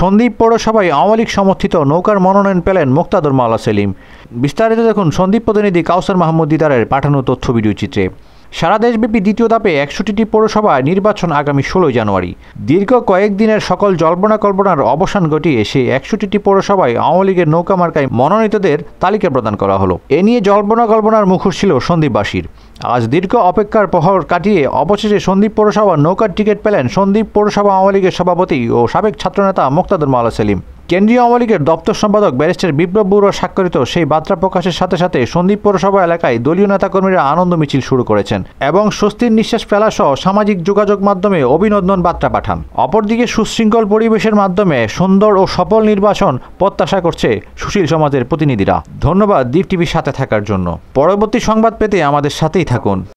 সন্দ্বীপ পৌরসভায় আওয়ামী লীগ সমর্থিত নৌকার মনোনয়ন পেলেন মোক্তার মাওলা সেলিম। বিস্তারিত দেখুন সন্দ্বীপ প্রতিনিধি কাউসার মাহমুদ দিদারের পাঠানো তথ্য ভিডিওচিত্রে। সারা দেশব্যাপী দ্বিতীয় ধাপে ৬১টি পৌরসভায় নির্বাচন আগামী ১৬ জানুয়ারি। দীর্ঘ কয়েকদিনের সকল জল্পনা কল্পনার অবসান ঘটিয়ে সেই ৬১টি পৌরসভায় আওয়ামী লীগের নৌকা মার্কায় মনোনীতদের তালিকা প্রদান করা হলো। এ নিয়ে জল্পনা কল্পনার মুখর ছিল সন্দ্বীপবাসীর। আজ দীর্ঘ অপেক্ষার প্রহর কাটিয়ে অবশেষে সন্দ্বীপ পৌরসভার নৌকার টিকিট পেলেন সন্দ্বীপ পৌরসভা আওয়ামী লীগের সভাপতি ও সাবেক ছাত্রনেতা মোক্তার মাওলা সেলিম। কেন্দ্রীয় আওয়ামী লীগের দপ্তর সম্পাদক ব্যারিস্টার বিপ্লব বড়ুয়া স্বাক্ষরিত সেই বার্তা প্রকাশের সাথে সাথে সন্দ্বীপ পৌরসভা এলাকায় দলীয় নেতাকর্মীরা আনন্দ মিছিল শুরু করেছেন এবং স্বস্তির নিঃশ্বাস ফেলা সহ সামাজিক যোগাযোগ মাধ্যমে অভিনন্দন বার্তা পাঠান। অপরদিকে সুশৃঙ্খল পরিবেশের মাধ্যমে সুন্দর ও সফল নির্বাচন প্রত্যাশা করছে সুশীল সমাজের প্রতিনিধিরা। ধন্যবাদ দ্বীপ টিভির সাথে থাকার জন্য। পরবর্তী সংবাদ পেতে আমাদের সাথেই থাকুন।